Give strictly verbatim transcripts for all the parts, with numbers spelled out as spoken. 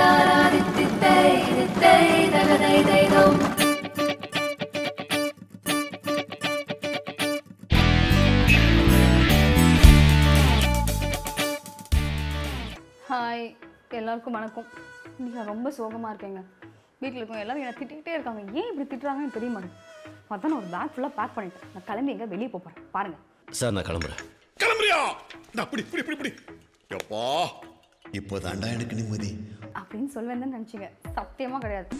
Hi, எல்லாருக்கும் வணக்கம். நீங்க ரொம்ப சோகமா இருக்கீங்க. வீட்ல இருக்கவங்க எல்லாரும் என்ன திட்டிட்டே இருக்காங்க. ஏன் இப்படி திட்டுறாங்கன்னு தெரிய மாட்டேங்குது. மொத்தம் ஒரு பேக் ஃபுல்லா பேக் பண்ணிட்டேன். நான் கிளம்பி எங்க வெளிய போறேன். பாருங்க. சார் நான் கிளம்பறேன். கிளம்பறியா? நான் புடி புடி புடி புடி. அப்பா இப்போதான்டா எனக்கு நிம்மதி அப்படினு சொல்வேன்னு நினைச்சீங்க. சத்தியமா கிடையாது.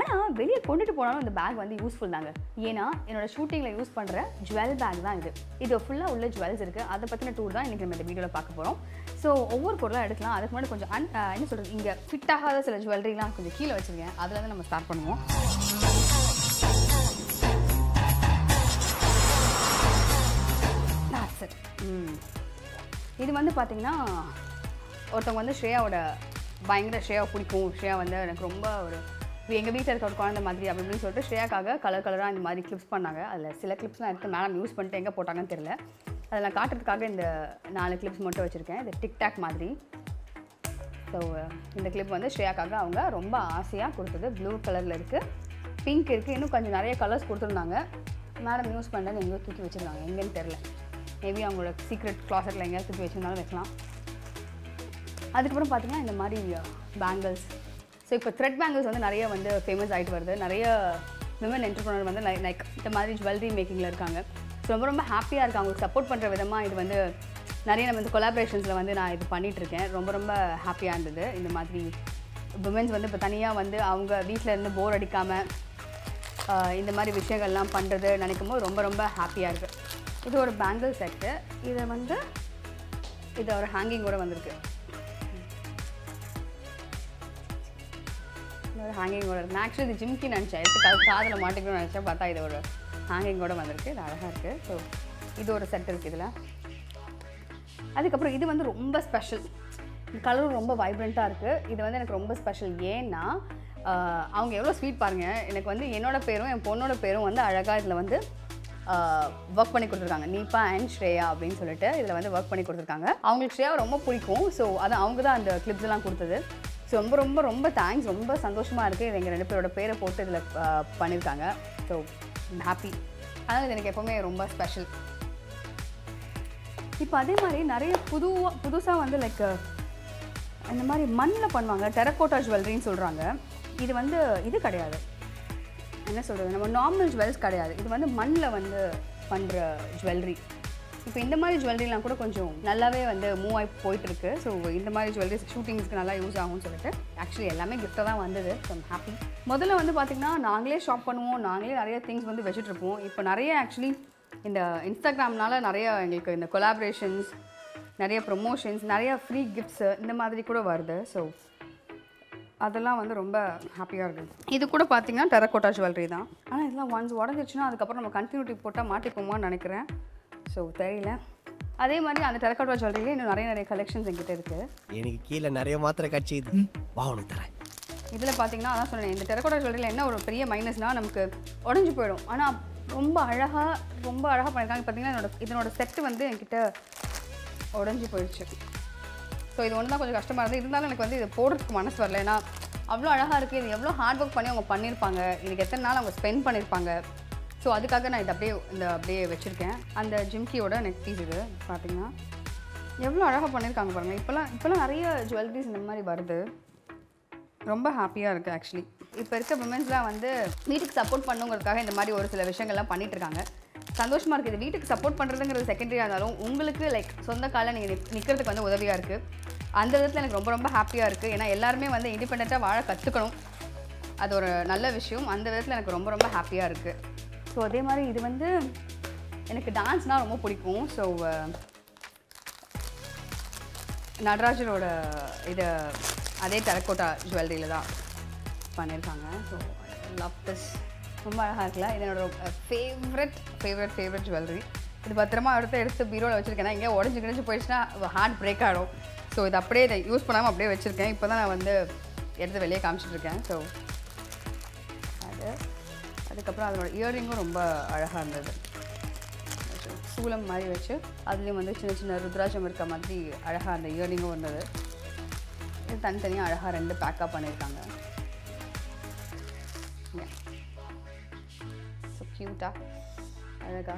ஆனா வெளிய கொண்டுட்டு போனாலும் இந்த பேக் வந்து யூஸ்ஃபுல் தாங்க. ஏனா என்னோட ஷூட்டிங்ல யூஸ் பண்ற ஜுவல் பேக் தான் இது. இது ஃபுல்லா உள்ள ஜுவல்ஸ் இருக்கு. அத பத்தின டூர் தான் இன்னைக்கு நம்ம இந்த வீடியோல பார்க்க போறோம். ஸோ ஒவ்வொரு பொருளாக எடுக்கலாம். அதுக்கு முன்னாடி கொஞ்சம் அன் என்ன சொல்கிறது இங்கே ஃபிட் ஆகாத சில ஜுவல்லரிலாம் கொஞ்சம் கீழே வச்சுருக்கேன். அதில் தான் நம்ம ஸ்டார்ட் பண்ணுவோம். சரி ம் இது வந்து பார்த்திங்கன்னா ஒருத்தவங்க வந்து ஸ்ரேயாவோட பயங்கர ஸ்ரேயா பிடிக்கும். ஸ்ரேயா வந்து எனக்கு ரொம்ப ஒரு எங்கள் வீட்டில் இருக்க ஒரு குழந்தை மாதிரி அப்படி அப்படின்னு சொல்லிட்டு ஸ்ரேயாக்காக கலர் கலராக இந்த மாதிரி கிளிப்ஸ் பண்ணாங்க. அதில் சில கிளிப்ஸ்லாம் எடுத்து மேடம் யூஸ் பண்ணிட்டு எங்கே போட்டாங்கன்னு தெரில. அதை நான் காட்டுறதுக்காக இந்த நாலு கிளிப்ஸ் மட்டும் வச்சுருக்கேன். இது டிக்டாக் மாதிரி. ஸோ இந்த கிளிப் வந்து ஸ்ரேயாக்காக அவங்க ரொம்ப ஆசையாக கொடுத்தது. ப்ளூ கலரில் இருக்குது, பிங்க் இருக்குது, இன்னும் கொஞ்சம் நிறைய கலர்ஸ் கொடுத்துருந்தாங்க. மேடம் யூஸ் பண்ணுறது எங்கேயோ தூக்கி வச்சுருந்தாங்க. எங்கேன்னு தெரில. மேபி அவங்களோட சீக்ரெட் க்ளாசெட்டில் எங்கேயா தூக்கி வச்சுருந்தாலும் வைக்கலாம். அதுக்கப்புறம் பார்த்திங்கன்னா இந்த மாதிரி பேங்கிள்ஸ். ஸோ இப்போ த்ரெட் பேங்கிள்ஸ் வந்து நிறைய வந்து ஃபேமஸ் ஆகிட்டு வருது. நிறைய விமன் என்டர்ப்ரனர் வந்து லைக் இந்த மாதிரி ஜுவல்லரி மேக்கிங்கில் இருக்காங்க. ரொம்ப ரொம்ப ஹாப்பியாக இருக்குது. அவங்களுக்கு சப்போர்ட் பண்ணுற விதமாக இது வந்து நிறைய நம்ம வந்து கொலாபரேஷன்ஸில் வந்து நான் இது பண்ணிகிட்ருக்கேன். ரொம்ப ரொம்ப ஹாப்பியாக இருந்தது. இந்த மாதிரி விமென்ஸ் வந்து இப்போ தனியாக வந்து அவங்க வீட்டில் இருந்து போர் அடிக்காமல் இந்த மாதிரி விஷயங்கள்லாம் பண்ணுறது நினைக்கும் போது ரொம்ப ரொம்ப ஹாப்பியாக இருக்குது. இது ஒரு பேங்கிள் செட்டு. இதை வந்து இது ஒரு ஹேங்கிங்கோட வந்திருக்கு. ஒரு ஹேங்கிங்கோட இருக்கு. ஆக்சுவலி இது ஜிம்கி நினச்சேன். எடுத்து காதில் மாட்டிக்கணும்னு நினச்சேன். பார்த்தா இது ஒரு ஹேங்கிங்கோட வந்திருக்கு. இது அழகாக இருக்குது. ஸோ இது ஒரு செட் இருக்குது இதில். அதுக்கப்புறம் இது வந்து ரொம்ப ஸ்பெஷல். கலரும் ரொம்ப வைப்ரண்ட்டாக இருக்குது. இது வந்து எனக்கு ரொம்ப ஸ்பெஷல். ஏன்னா அவங்க எவ்வளோ ஸ்வீட் பாருங்கள். எனக்கு வந்து என்னோடய பேரும் என் பொண்ணோட பேரும் வந்து அழகாக இதில் வந்து ஒர்க் பண்ணி கொடுத்துருக்காங்க. நீப்பா அண்ட் ஸ்ரேயா அப்படின்னு சொல்லிட்டு இதில் வந்து ஒர்க் பண்ணி கொடுத்துருக்காங்க. அவங்களுக்கு ஸ்ரேயா ரொம்ப பிடிக்கும். ஸோ அது அவங்க தான் அந்த கிளிப்ஸ்லாம் கொடுத்தது. ஸோ ரொம்ப ரொம்ப ரொம்ப தேங்க்ஸ். ரொம்ப சந்தோஷமாக இருக்குது. இது எங்கள் ரெண்டு பேரோட பேரை போட்டு இதில் பண்ணியிருக்காங்க. So happy. அதனால் இது எனக்கு எப்போவுமே ரொம்ப ஸ்பெஷல். இப்போ அதே மாதிரி நிறைய புது புதுசாக வந்து லைக் இந்த மாதிரி மண்ணில் பண்ணுவாங்க. டெரக்கோட்டா ஜுவல்லரின்னு சொல்கிறாங்க. இது வந்து இது கிடையாது. என்ன சொல்கிறது, நம்ம நார்மல் ஜுவல்ஸ் கிடையாது. இது வந்து மண்ணில் வந்து பண்ணுற ஜுவல்லரி. இப்போ இந்த மாதிரி ஜுவல்லரிலாம் கூட கொஞ்சம் நல்லாவே வந்து மூவ் ஆகி போயிட்டுருக்கு. ஸோ இந்த மாதிரி ஜுவல்லரி ஷூட்டிங்ஸ்க்கு நல்லா யூஸ் ஆகும்னு சொல்லிட்டு ஆக்சுவலி எல்லாமே கிஃப்ட்டாக தான் வந்தது. So I'm happy. முதல்ல வந்து பார்த்திங்கன்னா நாங்களே ஷாப் பண்ணுவோம். நாங்களே நிறைய திங்ஸ் வந்து வச்சுட்ருப்போம். இப்போ நிறைய ஆக்சுவலி இந்த இன்ஸ்டாகிராம்னால நிறைய எங்களுக்கு இந்த கொலாபரேஷன்ஸ், நிறைய ப்ரொமோஷன்ஸ், நிறைய ஃப்ரீ கிஃப்ட்ஸு இந்த மாதிரி கூட வருது. ஸோ அதெல்லாம் வந்து ரொம்ப ஹாப்பியாக இருக்குது. இது கூட பார்த்திங்கன்னா டெரக்கோட்டா ஜுவல்லரி தான். ஆனால் இதெல்லாம் ஒன்ஸ் உடஞ்சிச்சுன்னா அதுக்கப்புறம் நம்ம கண்டினியூட்டி போட்டால் மாட்டிப்போமான்னு நினைக்கிறேன். ஸோ தெரியல. அதே மாதிரி அந்த டெரக்கோட்டா ஜுவல்லரியிலே இன்னும் நிறைய நிறைய கலெக்ஷன்ஸ் எங்கிட்ட இருக்குது. எனக்கு கீழே நிறைய மாத்திரை காட்சி இது வாங்கணும் தரேன். இதில் பார்த்திங்கன்னா அதான் சொன்னேன், இந்த டெரக்கோட்டா ஜுவல்லரியில் என்ன ஒரு பெரிய மைனஸ்னால் நமக்கு உடஞ்சி போயிடும். ஆனால் ரொம்ப அழகாக ரொம்ப அழகாக பண்ணியிருக்காங்க. பார்த்திங்கன்னா என்னோட இதனோட செட்டு வந்து என்கிட்ட உடஞ்சி போயிடுச்சு. ஸோ இது ஒன்று தான் கொஞ்சம் கஷ்டமாக இருந்தது. இருந்தாலும் எனக்கு வந்து இது போடுறதுக்கு மனசு வரல. ஏன்னா அவ்வளோ அழகாக இருக்குது. இது எவ்வளோ ஹார்ட் ஒர்க் பண்ணி அவங்க பண்ணியிருப்பாங்க. இதுக்கு எத்தனை நாள் அவங்க ஸ்பெண்ட் பண்ணியிருப்பாங்க. ஸோ அதுக்காக நான் இது அப்படியே இந்த அப்படியே வச்சுருக்கேன். அந்த ஜிம்கியோட நெக் பீஸ் இது பார்த்திங்கன்னா எவ்வளோ அழகாக பண்ணியிருக்காங்க பாருங்கள். இப்போலாம் இப்போலாம் நிறைய ஜுவல்லரிஸ் இந்த மாதிரி வருது. ரொம்ப ஹாப்பியாக இருக்குது ஆக்சுவலி. இப்போ இருக்க விமென்ஸ்லாம் வந்து வீட்டுக்கு சப்போர்ட் பண்ணுங்கிறதுக்காக இந்த மாதிரி ஒரு சில விஷயங்கள்லாம் பண்ணிகிட்ருக்காங்க. சந்தோஷமாக இருக்குது. இது வீட்டுக்கு சப்போர்ட் பண்ணுறதுங்கிறது செகண்டரியாக இருந்தாலும் உங்களுக்கு லைக் சொந்த காலில் நீங்கள் நிற்கிறதுக்கு வந்து உதவியாக இருக்குது. அந்த விதத்தில் எனக்கு ரொம்ப ரொம்ப ஹாப்பியாக இருக்குது. ஏன்னா எல்லாருமே வந்து இண்டிபெண்ட்டாக வாழ கற்றுக்கணும். அது ஒரு நல்ல விஷயம். அந்த விதத்தில் எனக்கு ரொம்ப ரொம்ப ஹாப்பியாக இருக்குது. ஸோ அதே மாதிரி இது வந்து எனக்கு டான்ஸ்னால் ரொம்ப பிடிக்கும். ஸோ நடராஜரோட இதை அதே டெரக்கோட்டா ஜுவல்லரியில் தான் பண்ணியிருக்காங்க. So love this. ரொம்ப அழகாக இருக்குல்ல. இது என்னோட ஃபேவரட் ஃபேவரட் ஃபேவரட் ஜுவல்லரி. இது பத்திரமா அடுத்த எடுத்து பீரோவில் வச்சுருக்கேன்னா எங்கேயா உடஞ்சி கிடஞ்சி போயிடுச்சுன்னா ஹார்ட் பிரேக் ஆகிடும். ஸோ இது அப்படியே இதை யூஸ் பண்ணாமல் அப்படியே வச்சுருக்கேன். இப்போ தான் நான் வந்து எடுத்து வெளியே காமிச்சிட்ருக்கேன். ஸோ அது அதுக்கப்புறம் அதனோட இயர்ரிங்கும் ரொம்ப அழகாக இருந்தது. சூலம் மாதிரி வச்சு அதுலயும் வந்து சின்ன சின்ன ருத்ராட்சம் இருக்க மாதிரி அழகா அந்த இயரிங்கும் வந்தது. இது தனித்தனியா அழகா ரெண்டு பேக் அப் பண்ணிருக்காங்க. சோ கியூட்டா அழகா.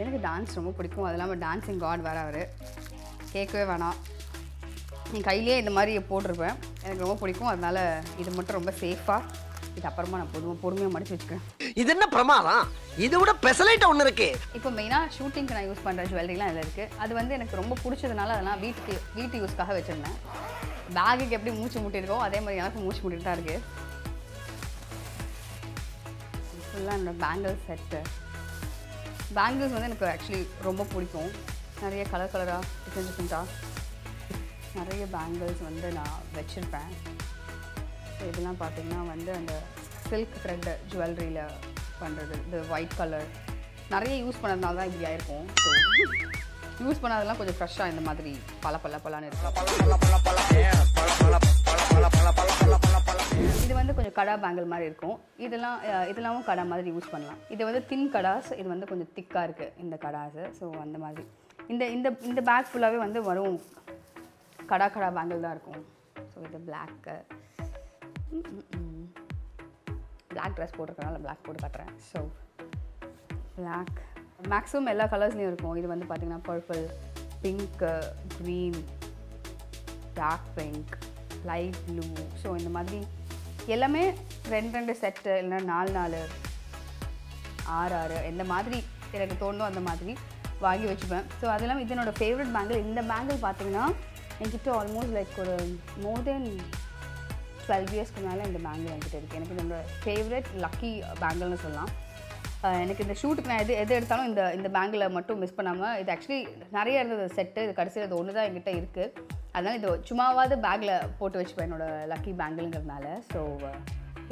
எனக்கு டான்ஸ் ரொம்ப பிடிக்கும். அதனால டான்சிங் காட் வேற அவரு. கேக்கவே வேணாம். நீ கையிலே இந்த மாதிரி போட்டுருப்பேன். எனக்கு ரொம்ப பிடிக்கும். அதனால இது மட்டும் ரொம்ப சேஃபா இது அப்புறமா நான் பொதுவா பொறுமையா மடிச்சு வச்சுக்கிறேன். இது என்ன பிரமாதம். இது விட பெசலைட் ஒன்னு இருக்கு. இப்போ மெயினா ஷூட்டிங்க்கு நான் யூஸ் பண்ற ஜுவல்லரிலாம் இதுல இருக்கு. அது வந்து எனக்கு ரொம்ப பிடிச்சதுனால அதெல்லாம் வீட்டுக்கு வீட்டு யூஸ்க்காக வச்சிருந்தேன். பேகுக்கு எப்படி மூச்சு முட்டிருக்கோ அதே மாதிரி எனக்கு மூச்சு முட்டிட்டு தான் இருக்கு. ஃபுல்லாக என்னோட பேங்கிள் செட்டு. பேங்கிள்ஸ் வந்து எனக்கு ஆக்சுவலி ரொம்ப பிடிக்கும். நிறைய கலர் கலராக டிஃப்ரெண்ட் டிஃப்ரெண்ட்டாக நிறைய பேங்கிள்ஸ் வந்து நான் வச்சுருப்பேன். இதெல்லாம் பார்த்திங்கன்னா வந்து அந்த சில்க் த்ரெட்டு ஜுவல்லரியில் பண்ணுறது. இந்த ஒயிட் கலர் நிறைய யூஸ் பண்ணதுனால தான் இப்படி ஆகிருக்கும். ஸோ யூஸ் பண்ணாதெல்லாம் கொஞ்சம் ஃப்ரெஷ்ஷாக இந்த மாதிரி பல பல பலான்னு இருக்கும். இது வந்து கொஞ்சம் கடா பேங்கிள் மாதிரி இருக்கும். இதெல்லாம் இதெல்லாம் கடா மாதிரி யூஸ் பண்ணலாம். இது வந்து தின் கடாஸ். இது வந்து கொஞ்சம் திக்காக இருக்குது இந்த கடாஸு. ஸோ அந்த மாதிரி இந்த இந்த இந்த பேக் ஃபுல்லாகவே வந்து வரும் கடா கடா பேங்கிள் தான் இருக்கும். ஸோ இது பிளாக்கு பிளாக் ட்ரெஸ் போட்டிருக்கனால பிளாக் போட்டு காட்டுறேன். ஸோ பிளாக் மேக்ஸிமம் எல்லா கலர்ஸ்லேயும் இருக்கும். இது வந்து பார்த்திங்கன்னா purple, pink, green, dark pink, light blue. So இந்த மாதிரி எல்லாமே ரெண்டு ரெண்டு செட்டு இல்லைன்னா நாலு நாலு ஆறு ஆறு எந்த மாதிரி எனக்கு தோணும் அந்த மாதிரி வாங்கி வச்சுப்பேன். ஸோ அது இல்லாமல் இது என்னோடய ஃபேவரட் பேங்கிள். இந்த பேங்கிள் பார்த்திங்கன்னா என்கிட்ட ஆல்மோஸ்ட் லைக் ஒரு மோர் தென் டுவெல் இயர்ஸ்க்கு மேலே இந்த பேங்கிள் என்கிட்ட இருக்குது. எனக்கு என்னோடய ஃபேவரட் லக்கி பேங்கிள்னு சொல்லலாம். எனக்கு இந்த ஷூட்டுக்கு நான் எது எது எடுத்தாலும் இந்த இந்த பேங்கிளை மட்டும் மிஸ் பண்ணாமல் இது ஆக்சுவலி நிறைய இருந்தது செட்டு. இது கடைசியில் இது ஒன்று தான் என்கிட்ட இருக்குது. அதனால் இது சும்மாவது பேக்கில் போட்டு வச்சுப்பேன் என்னோடய லக்கி பேங்கிளுங்கிறதுனால. ஸோ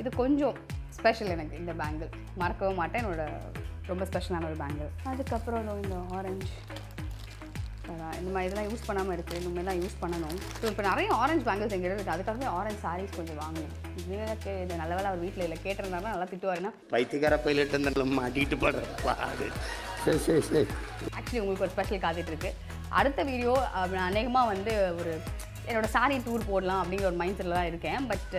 இது கொஞ்சம் ஸ்பெஷல் எனக்கு இந்த பேங்கிள். மறக்கவே மாட்டேன். என்னோடய ரொம்ப ஸ்பெஷலான ஒரு பேங்கிள். அதுக்கப்புறம் இந்த ஆரஞ்சு இந்த மாதிரி இதெல்லாம் யூஸ் பண்ணாமல் இருக்குது. இந்த மாதிரி தான் யூஸ் பண்ணணும். ஸோ இப்போ நிறைய ஆரஞ்சு பேங்கிள்ஸ் எங்கிட்ட இருக்குது. அதுக்காகவே ஆரஞ்சு சாரீஸ் கொஞ்சம் வாங்கணும். இதுவே கே இது நல்ல வேலை அவர் வீட்டில் இல்லை கேட்டிருந்தாருன்னா நல்லா திட்டுவாருன்னா பைத்தியக்கார பையிலிட்டு இருந்தாலும் மாட்டிகிட்டு போடுறேன். சரி சரி சரி ஆக்சுவலி உங்களுக்கு ஒரு ஸ்பெஷல் காத்திட்ருக்கு. அடுத்த வீடியோ அநேகமாக வந்து ஒரு என்னோடய சாரீ டூர் போடலாம் அப்படிங்கிற ஒரு மைண்ட் செட்டில் தான் இருக்கேன். பட்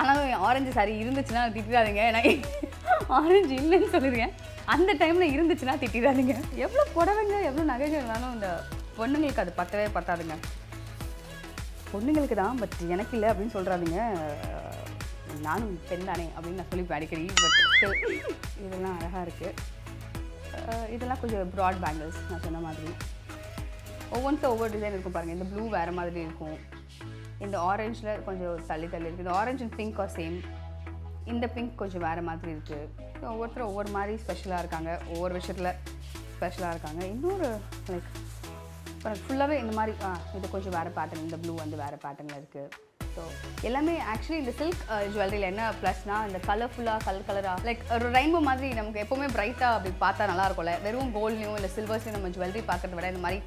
ஆனாலும் ஆரஞ்சு சாரீ இருந்துச்சுன்னா திட்டிடாதீங்க. நான் ஆரஞ்சு இல்லைன்னு சொல்லியிருக்கேன். அந்த டைமில் இருந்துச்சுன்னா திட்டிடாதீங்க. எவ்வளோ புடவைங்க எவ்வளோ நகைகள் இருந்தாலும் இந்த பொண்ணுங்களுக்கு அது பத்தவே பத்தாதுங்க. பொண்ணுங்களுக்கு தான் பட் எனக்கு இல்லை அப்படின்னு சொல்கிறாதீங்க. நானும் பெண் தானே அப்படின்னு நான் சொல்லிப்பேன் அடிக்கடி. பட் இதெல்லாம் அழகாக இருக்குது. இதெல்லாம் கொஞ்சம் ப்ராட் பேங்கிள்ஸ் நான் சொன்ன மாதிரி. ஒவ்வொன்றுக்கும் ஒவ்வொரு டிசைன் இருக்கும் பாருங்கள். இந்த ப்ளூ வேறு மாதிரி இருக்கும். இந்த ஆரஞ்சில் கொஞ்சம் தள்ளி தள்ளி இருக்குது. இந்த orange and pink are same. இந்த பிங்க் கொஞ்சம் வேறு மாதிரி இருக்குது. ஸோ ஒவ்வொருத்தரும் ஒவ்வொரு மாதிரி ஸ்பெஷலாக இருக்காங்க. ஒவ்வொரு விஷயத்தில் ஸ்பெஷலாக இருக்காங்க. இன்னொரு லைக் அப்புறம் ஃபுல்லாகவே இந்த மாதிரி இது கொஞ்சம் வேறு பேட்டர்ன். இந்த ப்ளூ வந்து வேறு பேட்டர்னில் இருக்குது. ஸோ எல்லாமே ஆக்சுவலி இந்த சில்க் ஜுவல்லரியில் என்ன ப்ளஸ்னால் இந்த கலர்ஃபுல்லாக கலர் கலராக லைக் ஒரு ரெயின்போ மாதிரி நமக்கு எப்போவுமே ப்ரைட்டாக அப்படி பார்த்தா நல்லாயிருக்கும்ல. வெறும் கோல்ட்லையும் இல்லை சில்வர்ஸ்லையும் நம்ம ஜுவல்லரி பார்க்கறத விட இந்த மாதிரி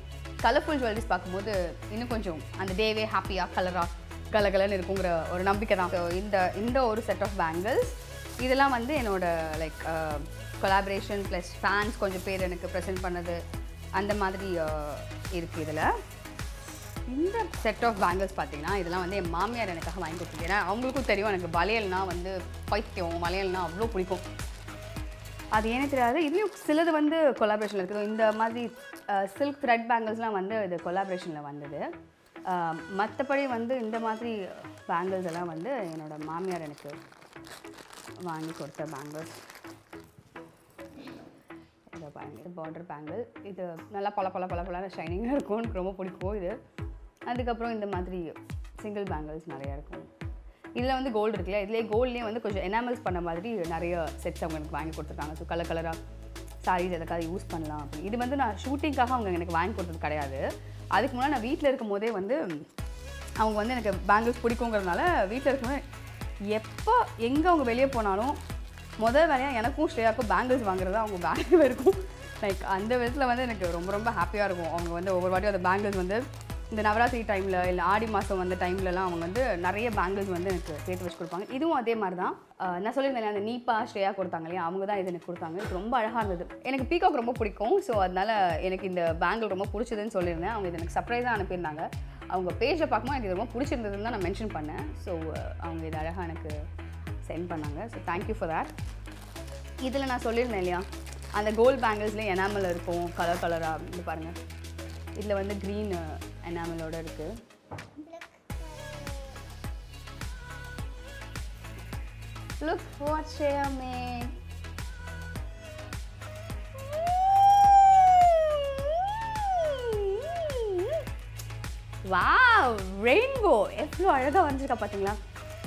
கலர்ஃபுல் ஜுவல்லரிஸ் பார்க்கும்போது இன்னும் கொஞ்சம் அந்த டேவே ஹாப்பியாக கலராக கலகலன்னு இருக்குங்கிற ஒரு நம்பிக்கை தான். ஸோ இந்த இந்த ஒரு செட் ஆஃப் பேங்கிள்ஸ் இதெல்லாம் வந்து என்னோடய லைக் கொலாபரேஷன் ப்ளஸ் ஃபேன்ஸ் கொஞ்சம் பேர் எனக்கு ப்ரெசென்ட் பண்ணது அந்த மாதிரி இருக்குது. இதில் இந்த செட் ஆஃப் பேங்கிள்ஸ் பார்த்திங்கன்னா இதெல்லாம் வந்து என் மாமியார் எனக்காக வாங்கி கொடுத்துருக்கு. ஏன்னா அவங்களுக்கும் தெரியும் எனக்கு வளையல்னா வந்து பைத்தியம். வளையல்னா அவ்வளோ பிடிக்கும். அது ஏன்னே தெரியாது. இதுலேயும் சிலது வந்து கொலாபரேஷனில் இருக்குது. இந்த மாதிரி சில்க் த்ரெட் பேங்கிள்ஸ்லாம் வந்து இது கொலாபரேஷனில் வந்தது. மற்றபடி வந்து இந்த மாதிரி பேங்கிள்ஸ் எல்லாம் வந்து என்னோடய மாமியார் எனக்கு வாங்கி கொடுத்த பேங்கிள்ஸ். இதை பாருங்கள். இது பார்டர் பேங்கிள். இது நல்லா பல பல பல பல ஷைனிங்காக இருக்கும். எனக்கு ரொம்ப பிடிக்கும் இது. அதுக்கப்புறம் இந்த மாதிரி சிங்கிள் பேங்கிள்ஸ் நிறையா இருக்கும். இதில் வந்து கோல்டு இருக்குல்ல. இதிலே கோல்ட்லேயே வந்து கொஞ்சம் எனாமல்ஸ் பண்ண மாதிரி நிறைய செட்ஸ் அவங்க எனக்கு வாங்கி கொடுத்துருக்காங்க. ஸோ கலர் கலராக சாரீஸ் எதுக்காக யூஸ் பண்ணலாம் அப்படின்னு. இது வந்து நான் ஷூட்டிங்காக அவங்க எனக்கு வாங்கி கொடுத்தது கிடையாது. அதுக்கு முன்னாடி நான் வீட்டில் இருக்கும் போதே வந்து அவங்க வந்து எனக்கு பேங்கிள்ஸ் பிடிக்குங்கிறதுனால வீட்டில் இருக்கும்போது எப்போ எங்கே அவங்க வெளியே போனாலும் முதல் வேலையாக எனக்கும் ஸ்ரேயாவுக்கும் பேங்கிள்ஸ் வாங்குறது அவங்க பேங்கில் இருக்கும். லைக் அந்த விதத்தில் வந்து எனக்கு ரொம்ப ரொம்ப ஹாப்பியாக இருக்கும். அவங்க வந்து ஒவ்வொரு வாட்டியும் அந்த பேங்கிள்ஸ் வந்து இந்த நவராத்திரி டைம்ல இல்ல ஆடி மாசம் வந்த டைம்லலாம் அவங்க வந்து நிறைய பேங்கிள்ஸ் வந்து எனக்கு சேர்த்து வச்சு கொடுப்பாங்க. இதுவும் அதே மாதிரி தான். நான் சொல்லியிருந்தேன் அந்த நீப்பா ஸ்ரேயா கொடுத்தாங்களையா அவங்க தான் இது எனக்கு கொடுத்தாங்க. ரொம்ப அழகாக இருந்தது. எனக்கு பீகாக் ரொம்ப பிடிக்கும். ஸோ அதனால எனக்கு இந்த பேங்கிள் ரொம்ப பிடிச்சதுன்னு சொல்லியிருந்தேன். அவங்க இது எனக்கு சர்ப்ரைஸாக அனுப்பியிருந்தாங்க. அவங்க பேஜை பார்க்கும்போது எனக்கு இது ரொம்ப பிடிச்சிருந்ததுன்னு தான் நான் மென்ஷன் பண்ணேன். ஸோ அவங்க இது அழகாக எனக்கு சென்ட் பண்ணாங்க. So thank you for that. இதில் நான் சொல்லியிருந்தேன் இல்லையா அந்த கோல்டு பேங்கிள்ஸ்லேயே எனாமல் இருக்கும் கலர் கலராக இது பாருங்கள். இதில் வந்து க்ரீன் எனாமலோட இருக்குது. Look what Shreya made. Wow, rainbow. எவ்வளோ அழகாக வந்துருக்கா பார்த்தீங்களா?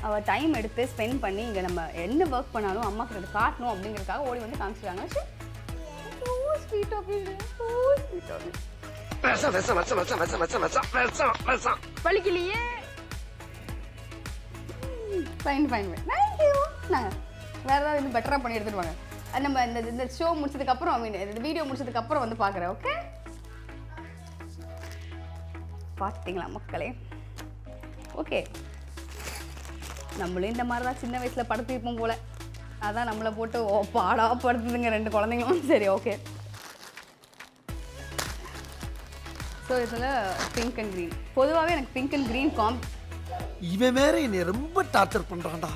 அவள் டைம் எடுத்து ஸ்பெண்ட் பண்ணி இங்கே நம்ம என்ன ஒர்க் பண்ணாலும் அம்மா கிட்ட காட்டணும் அப்படிங்கிறதுக்காக ஓடி வந்து காமிச்சிருக்காங்க. Sweet of sweet of Massa, massa, massa, massa, massa, massa, massa, massa. Pali ke liye. Fine, fine, fine. Thank you. Na, vera ini better apa ni itu banga. Anam benda ini show mursi tu kapur amin. Video mursi tu kapur bandu pakar, okay? Patinglah maklale. Okay. Nampulin dah marah cinta wes la perhati pun bola. Ada nampula foto pada perhati dengan rende koran dengan orang seri, okay? So இதுல pink and green. பொதுவாவே எனக்கு pink and green காம்ப். இவன் வேற என்னை ரொம்ப torture பண்றான்டா.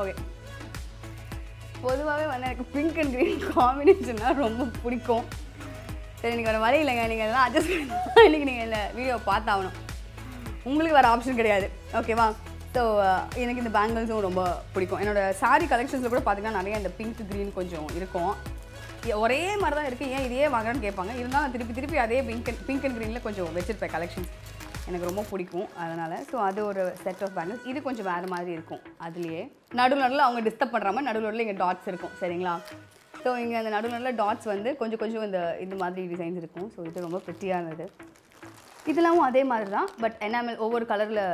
Okay. பொதுவாவே வந்து எனக்கு pink and green காம்பினேஷன்னா ரொம்ப பிடிக்கும். சரி நீங்க வர வழி இல்லைங்க. நீங்க எல்லாம் அட்ஜஸ்ட் பண்ணி இன்னைக்கு நீங்க இல்ல வீடியோ பார்த்தாவணும். உங்களுக்கு வேற ஆப்ஷன் கிடையாது. ஓகேவா? ஸோ எனக்கு இந்த பேங்கிள்ஸும் ரொம்ப பிடிக்கும். என்னோட சாரி கலெக்ஷன்ஸில் கூட பார்த்தீங்கன்னா நிறைய இந்த பிங்க் க்ரீன் கொஞ்சம் இருக்கும். ஒரே மாதிரி தான் இருக்குது. ஏன் இதே வாங்குறேன்னு கேட்பாங்க. இருந்தாலும் திருப்பி திருப்பி அதே பிங்க் பிங்க் அண்ட் க்ரீனில் கொஞ்சம் வச்சிருப்பேன் கலெக்ஷன்ஸ். எனக்கு ரொம்ப பிடிக்கும் அதனால். ஸோ அது ஒரு செட் ஆஃப் பேங்கிள்ஸ். இது கொஞ்சம் வேறு மாதிரி இருக்கும். அதுலேயே நடுவில் நடுவில் அவங்க டிஸ்டர்ப் பண்ணுற மாதிரி நடுவில் நடுவில் இங்கே டாட்ஸ் இருக்கும் சரிங்களா? ஸோ இங்கே அந்த நடுவில் நடுவில் டாட்ஸ் வந்து கொஞ்சம் கொஞ்சம் இந்த இந்த மாதிரி டிசைன்ஸ் இருக்கும். ஸோ இது ரொம்ப பிரிட்டியாக இருந்தது. இதெல்லாம் அதே மாதிரி தான். பட் எனாமல் ஒவ்வொரு கலரில்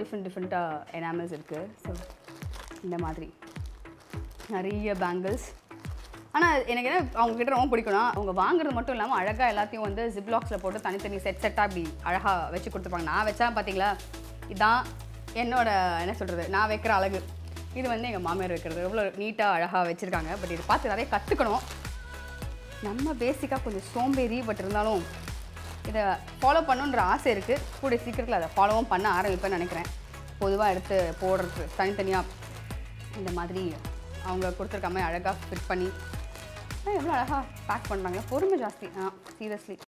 டிஃப்ரெண்ட் டிஃப்ரெண்ட்டாக எனாமல்ஸ் இருக்குது. ஸோ இந்த மாதிரி நிறைய பேங்கிள்ஸ். ஆனால் எனக்கு என்ன அவங்ககிட்ட ரொம்ப பிடிக்கும்னா அவங்க வாங்குறது மட்டும் இல்லாமல் அழகாக எல்லாத்தையும் வந்து ஜிப்லாக்ஸில் போட்டு தனித்தனி செட் செட்டாக இப்படி அழகாக வச்சு கொடுத்துருப்பாங்க. நான் வச்சா பார்த்தீங்களா இதுதான் என்னோட என்ன சொல்கிறது நான் வைக்கிற அழகு. இது வந்து எங்கள் மாமியார் வைக்கிறது. எவ்வளோ நீட்டாக அழகாக வச்சுருக்காங்க. பட் இது பார்த்து நிறைய கற்றுக்கணும். நம்ம பேசிக்காக கொஞ்சம் சோம்பேறி பட் இருந்தாலும் இதை ஃபாலோ பண்ணணுன்ற ஆசை இருக்குது. கூட சீக்கிரத்தில் அதை ஃபாலோவும் பண்ண ஆரம்பிப்பேன்னு நினைக்கிறேன். பொதுவாக எடுத்து போடுறது தனித்தனியாக இந்த மாதிரி அவங்க கொடுத்துருக்காம அழகாக ஃபிட் பண்ணி எவ்வளோ அழகாக பேக் பண்ணுறாங்க. பொறுமை ஜாஸ்தி. ஆ சீரியஸ்லி